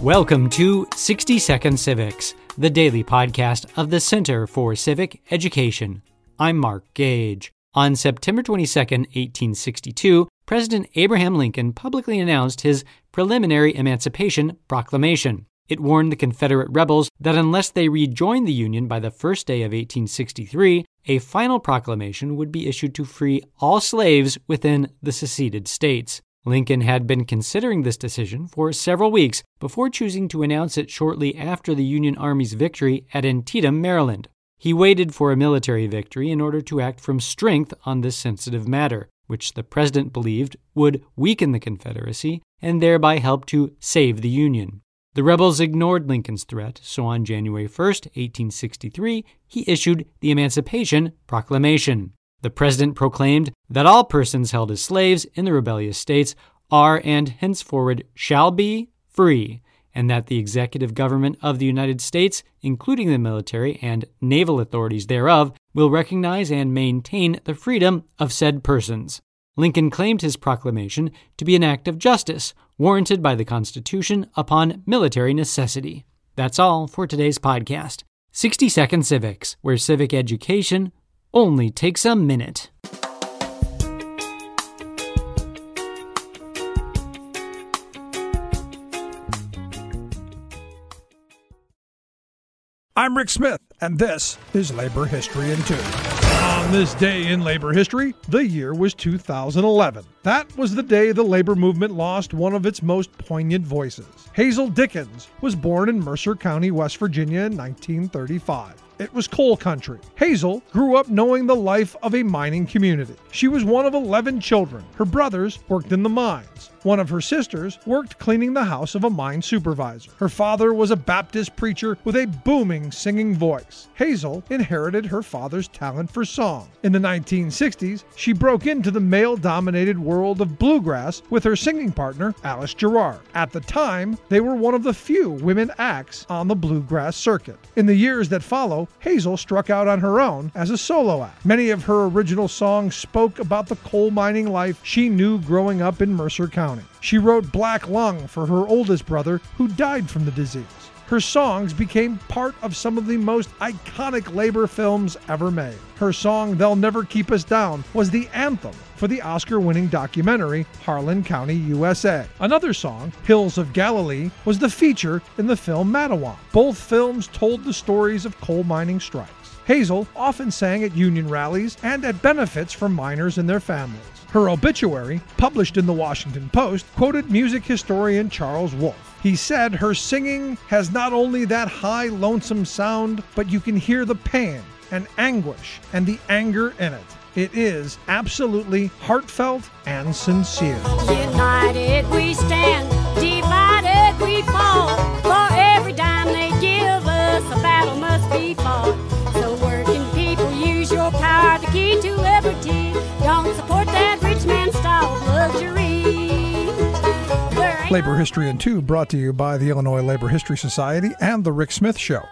Welcome to sixty second civics, the daily podcast of the Center for Civic Education. I'm Mark Gage. On September twenty-second, eighteen sixty-two, President Abraham Lincoln publicly announced his Preliminary Emancipation Proclamation. It warned the Confederate rebels that unless they rejoined the Union by the first day of eighteen sixty-three, a final proclamation would be issued to free all slaves within the seceded states. Lincoln had been considering this decision for several weeks before choosing to announce it shortly after the Union Army's victory at Antietam, Maryland. He waited for a military victory in order to act from strength on this sensitive matter, which the president believed would weaken the Confederacy and thereby help to save the Union. The rebels ignored Lincoln's threat, so on January first, eighteen sixty-three, he issued the Emancipation Proclamation. The president proclaimed that all persons held as slaves in the rebellious states are and henceforward shall be free, and that the executive government of the United States, including the military and naval authorities thereof, will recognize and maintain the freedom of said persons. Lincoln claimed his proclamation to be an act of justice, warranted by the Constitution upon military necessity. That's all for today's podcast. sixty second Civics, where civic education only takes a minute. I'm Rick Smith, and this is Labor History in Two. On this day in labor history, the year was two thousand eleven. That was the day the labor movement lost one of its most poignant voices. Hazel Dickens was born in Mercer County, West Virginia in nineteen thirty-five. It was coal country. Hazel grew up knowing the life of a mining community. She was one of eleven children. Her brothers worked in the mines. One of her sisters worked cleaning the house of a mine supervisor. Her father was a Baptist preacher with a booming singing voice. Hazel inherited her father's talent for song. In the nineteen sixties, she broke into the male-dominated world of bluegrass with her singing partner, Alice Gerard. At the time, they were one of the few women acts on the bluegrass circuit. In the years that follow, Hazel struck out on her own as a solo act. Many of her original songs spoke about the coal mining life she knew growing up in Mercer County. She wrote Black Lung for her oldest brother, who died from the disease. Her songs became part of some of the most iconic labor films ever made. Her song They'll Never Keep Us Down was the anthem for the Oscar-winning documentary Harlan County, U S A. Another song, Hills of Galilee, was the feature in the film Mattawan. Both films told the stories of coal mining strikes. Hazel often sang at union rallies and at benefits for miners and their families. Her obituary, published in the Washington Post, quoted music historian Charles Wolfe. He said her singing has not only that high, lonesome sound, but you can hear the pain and anguish and the anger in it. It is absolutely heartfelt and sincere. United we stand, divided we fall. For every dime they give us, a battle must be fought. So working people, use your power, the key to liberty. Don't support that rich man's style of luxury. Labor History in Two, brought to you by the Illinois Labor History Society and The Rick Smith Show.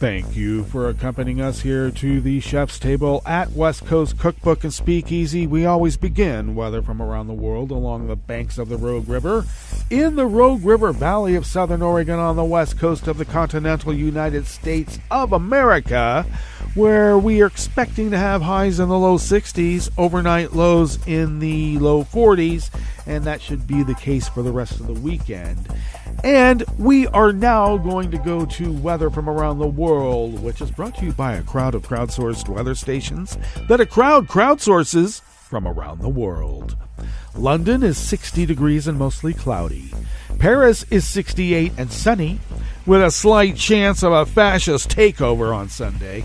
Thank you for accompanying us here to the Chef's Table at West Coast Cookbook and Speakeasy. We always begin weather from around the world along the banks of the Rogue River, in the Rogue River Valley of Southern Oregon on the west coast of the continental United States of America, where we are expecting to have highs in the low sixties, overnight lows in the low forties, and that should be the case for the rest of the weekend. And we are now going to go to weather from around the world, which is brought to you by a crowd of crowdsourced weather stations that a crowd crowdsources from around the world. London is sixty degrees and mostly cloudy. Paris is sixty-eight and sunny, with a slight chance of a fascist takeover on Sunday.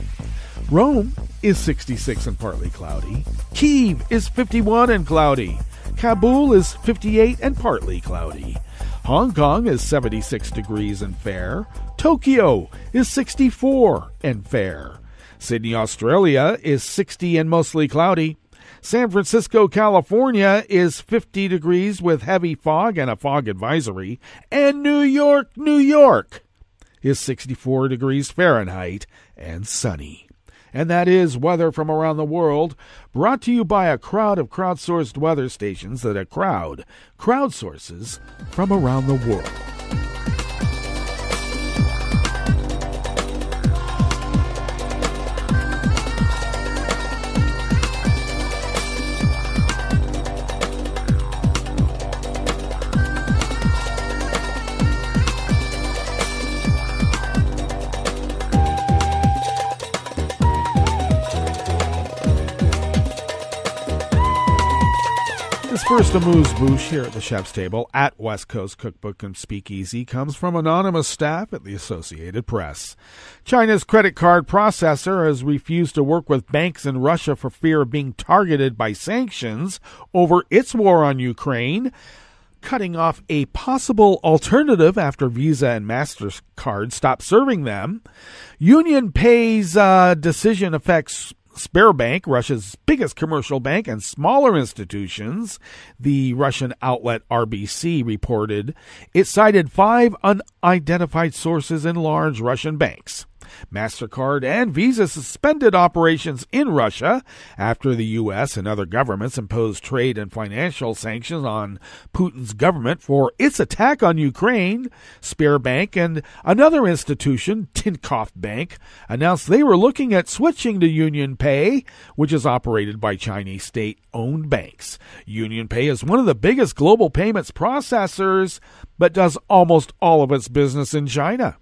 Rome is sixty-six and partly cloudy. Kiev is fifty-one and cloudy. Kabul is fifty-eight and partly cloudy. Hong Kong is seventy-six degrees and fair. Tokyo is sixty-four and fair. Sydney, Australia is sixty and mostly cloudy. San Francisco, California is fifty degrees with heavy fog and a fog advisory. And New York, New York is sixty-four degrees Fahrenheit and sunny. And that is weather from around the world, brought to you by a crowd of crowdsourced weather stations that a crowd crowdsources from around the world. first amuse bouche here at the chef's table at West Coast Cookbook and Speakeasy comes from anonymous staff at the Associated Press. China's credit card processor has refused to work with banks in Russia for fear of being targeted by sanctions over its war on Ukraine, cutting off a possible alternative after Visa and MasterCard stopped serving them. UnionPay's uh, decision affects Sberbank, Russia's biggest commercial bank, and smaller institutions, the Russian outlet R B C reported. It cited five unidentified sources in large Russian banks. MasterCard and Visa suspended operations in Russia after the U S and other governments imposed trade and financial sanctions on Putin's government for its attack on Ukraine. Sberbank and another institution, Tinkoff Bank, announced they were looking at switching to UnionPay, which is operated by Chinese state-owned banks. UnionPay is one of the biggest global payments processors, but does almost all of its business in China.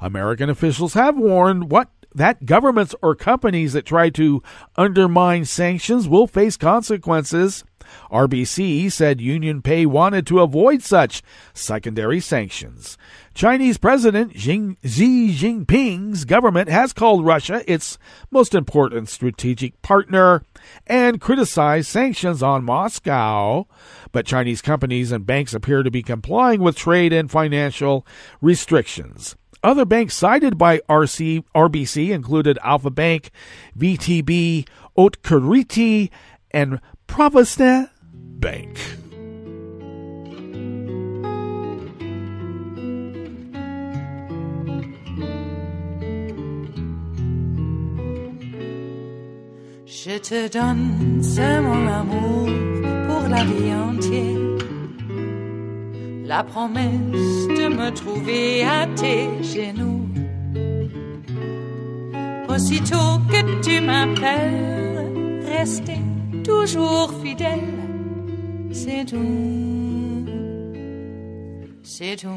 American officials have warned what that governments or companies that try to undermine sanctions will face consequences. R B C said UnionPay wanted to avoid such secondary sanctions. Chinese President Xi Jinping's government has called Russia its most important strategic partner and criticized sanctions on Moscow. But Chinese companies and banks appear to be complying with trade and financial restrictions. Other banks cited by R B C included Alpha Bank, V T B, Otkiriti, and Provident Bank. Je te donne ce mon amour pour la vie entière. La promesse de me trouver à tes genoux. Aussitôt que tu m'appelles, rester toujours fidèle. C'est tout, c'est tout.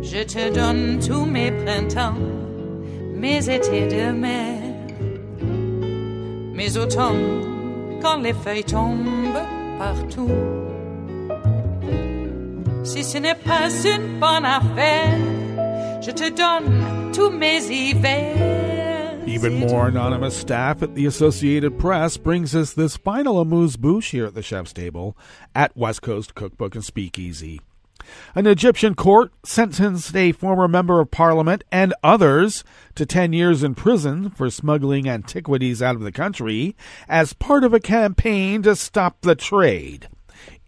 Je te donne tous mes printemps, mes étés de mer, mes automnes quand les feuilles tombent partout. Si ce n'est pas une bonne affaire, je te donne tous mes hivers. Even more anonymous staff at the Associated Press brings us this final amuse-bouche here at the chef's table at West Coast Cookbook and Speakeasy. An Egyptian court sentenced a former member of parliament and others to ten years in prison for smuggling antiquities out of the country as part of a campaign to stop the trade.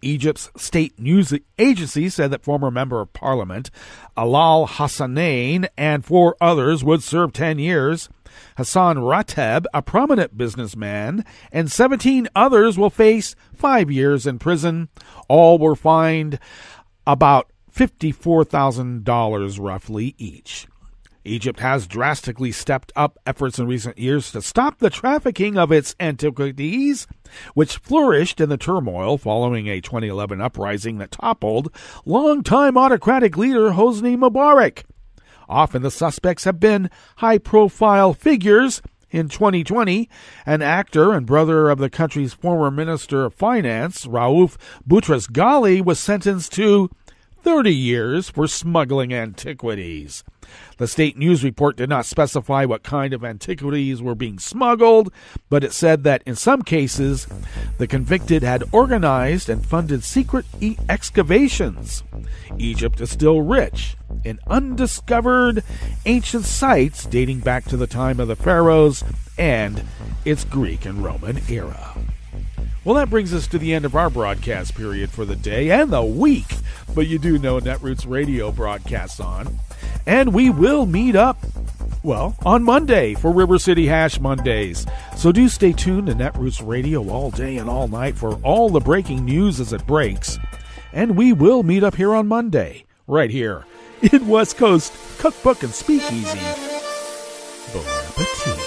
Egypt's state news agency said that former member of parliament Alal Hassanain and four others would serve ten years. Hassan Rateb, a prominent businessman, and seventeen others will face five years in prison. All were fined about fifty-four thousand dollars roughly each. Egypt has drastically stepped up efforts in recent years to stop the trafficking of its antiquities, which flourished in the turmoil following a twenty eleven uprising that toppled longtime autocratic leader Hosni Mubarak. Often the suspects have been high-profile figures. In twenty twenty, an actor and brother of the country's former Minister of Finance, Rauf Boutros Ghali, was sentenced to thirty years for smuggling antiquities. The state news report did not specify what kind of antiquities were being smuggled, but it said that in some cases, the convicted had organized and funded secret e- excavations. Egypt is still rich in undiscovered ancient sites dating back to the time of the pharaohs and its Greek and Roman era. Well, that brings us to the end of our broadcast period for the day and the week. But you do know Netroots Radio broadcasts on. And we will meet up, well, on Monday for River City Hash Mondays. So do stay tuned to Netroots Radio all day and all night for all the breaking news as it breaks. And we will meet up here on Monday, right here in West Coast Cookbook and Speakeasy. Bon appetit.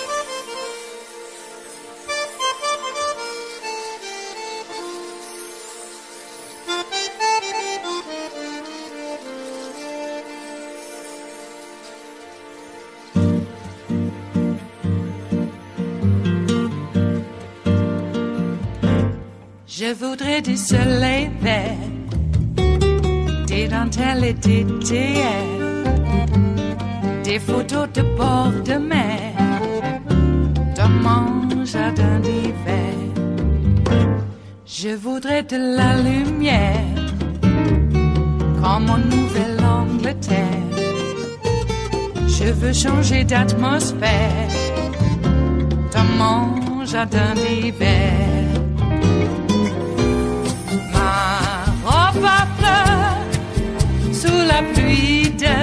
Je voudrais du soleil vert, des dentelles et des théières, des photos de bord de mer, dans mon jardin d'hiver. Je voudrais de la lumière, comme en Nouvelle-Angleterre. Je veux changer d'atmosphère, dans mon jardin d'hiver. Sous la pluie de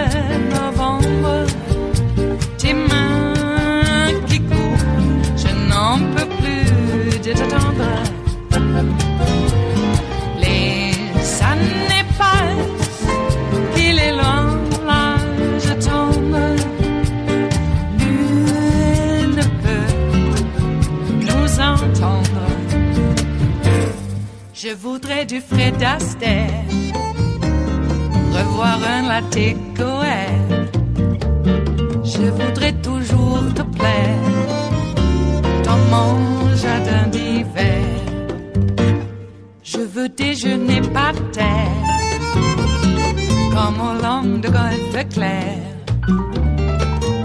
novembre, tes mains qui courent, je n'en peux plus de t'attendre. Les années passent, qu'il est loin, là je tombe. Nul ne peut nous entendre. Je voudrais du Fred Astaire, revoir un latte Coel. Je voudrais toujours te plaire, dans mon jardin d'hiver. Je veux déjeuner par terre, comme au long de golfe clair,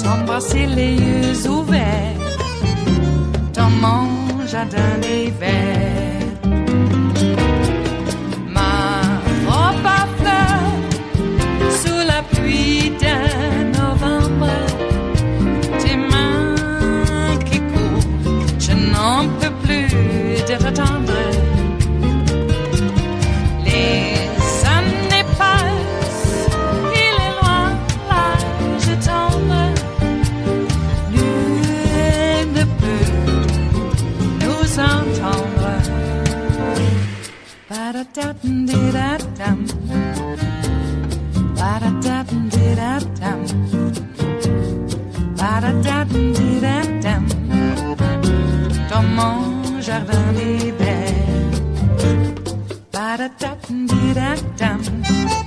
t'embrasser les yeux ouverts, dans mon jardin d'hiver. Dans mon jardin d'hiver.